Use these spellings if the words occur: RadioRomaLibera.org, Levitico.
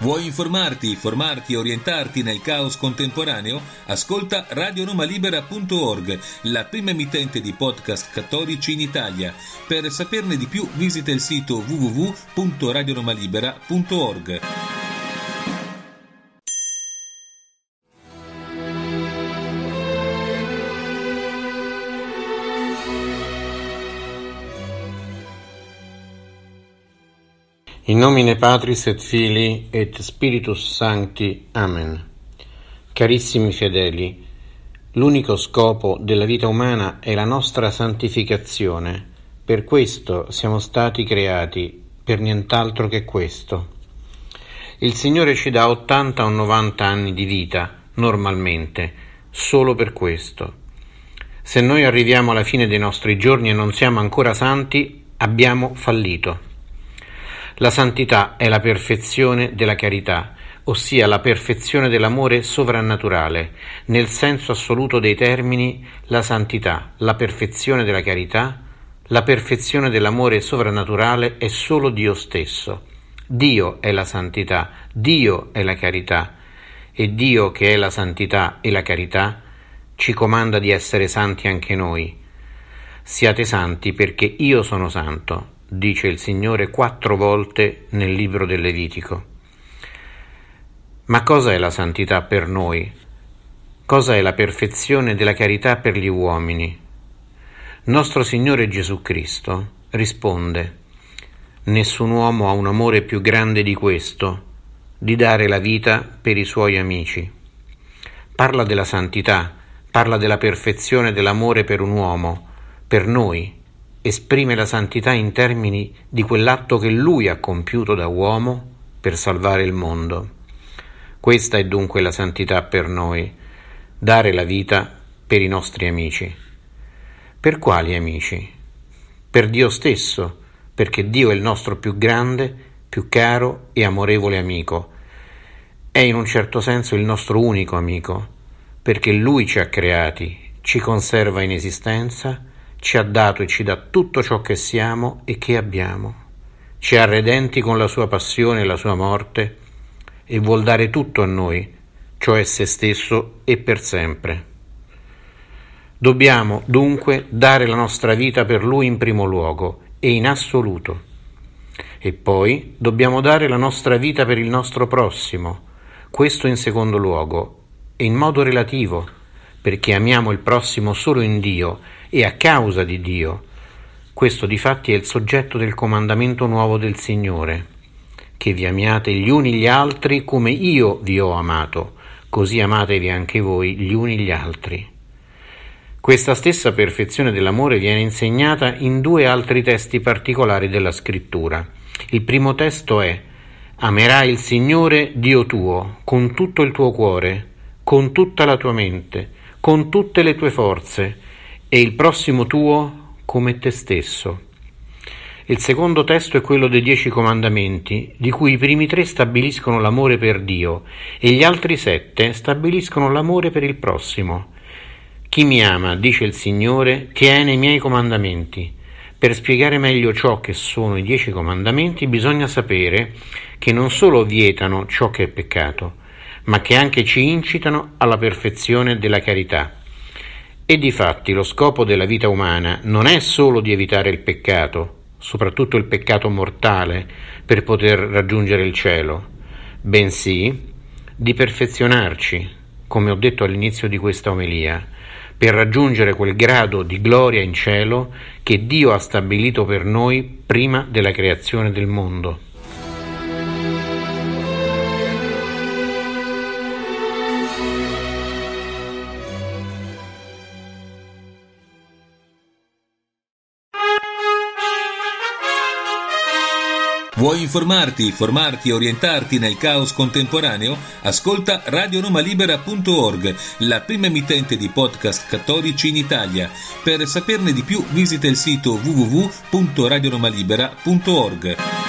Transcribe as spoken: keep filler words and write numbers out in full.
Vuoi informarti, formarti e orientarti nel caos contemporaneo? Ascolta radio roma libera punto org, la prima emittente di podcast cattolici in Italia. Per saperne di più visita il sito w w w punto radio roma libera punto org. In nomine Patris et Filii et Spiritus Sancti. Amen. Carissimi fedeli, l'unico scopo della vita umana è la nostra santificazione. Per questo siamo stati creati, per nient'altro che questo. Il Signore ci dà ottanta o novanta anni di vita, normalmente, solo per questo. Se noi arriviamo alla fine dei nostri giorni e non siamo ancora santi, abbiamo fallito. La santità è la perfezione della carità, ossia la perfezione dell'amore sovrannaturale. Nel senso assoluto dei termini, la santità, la perfezione della carità, la perfezione dell'amore sovrannaturale è solo Dio stesso. Dio è la santità, Dio è la carità, e Dio, che è la santità e la carità, ci comanda di essere santi anche noi. Siate santi perché io sono santo, dice il Signore quattro volte nel libro del Levitico. Ma cosa è la santità per noi? Cosa è la perfezione della carità per gli uomini? Nostro Signore Gesù Cristo risponde: nessun uomo ha un amore più grande di questo, di dare la vita per i suoi amici. Parla della santità, parla della perfezione dell'amore per un uomo, per noi. Esprime la santità in termini di quell'atto che Lui ha compiuto da uomo per salvare il mondo. Questa è dunque la santità per noi, dare la vita per i nostri amici. Per quali amici? Per Dio stesso, perché Dio è il nostro più grande, più caro e amorevole amico. È in un certo senso il nostro unico amico, perché Lui ci ha creati, ci conserva in esistenza, ci ha dato e ci dà tutto ciò che siamo e che abbiamo. Ci ha redenti con la sua passione e la sua morte e vuol dare tutto a noi, cioè se stesso e per sempre. Dobbiamo dunque dare la nostra vita per Lui in primo luogo e in assoluto. E poi dobbiamo dare la nostra vita per il nostro prossimo, questo in secondo luogo e in modo relativo, perché amiamo il prossimo solo in Dio e a causa di Dio. Questo difatti è il soggetto del comandamento nuovo del Signore: che vi amiate gli uni gli altri come io vi ho amato, così amatevi anche voi gli uni gli altri. Questa stessa perfezione dell'amore viene insegnata in due altri testi particolari della Scrittura. Il primo testo è: amerai il Signore Dio tuo con tutto il tuo cuore, con tutta la tua mente, con tutte le tue forze, e il prossimo tuo come te stesso. Il secondo testo è quello dei Dieci Comandamenti, di cui i primi tre stabiliscono l'amore per Dio e gli altri sette stabiliscono l'amore per il prossimo. Chi mi ama, dice il Signore, tiene i miei comandamenti. Per spiegare meglio ciò che sono i Dieci Comandamenti bisogna sapere che non solo vietano ciò che è peccato, ma che anche ci incitano alla perfezione della carità. E difatti lo scopo della vita umana non è solo di evitare il peccato, soprattutto il peccato mortale, per poter raggiungere il cielo, bensì di perfezionarci, come ho detto all'inizio di questa omelia, per raggiungere quel grado di gloria in cielo che Dio ha stabilito per noi prima della creazione del mondo. Vuoi informarti, formarti e orientarti nel caos contemporaneo? Ascolta radio roma libera punto org, la prima emittente di podcast cattolici in Italia. Per saperne di più visita il sito w w w punto radio roma libera punto org.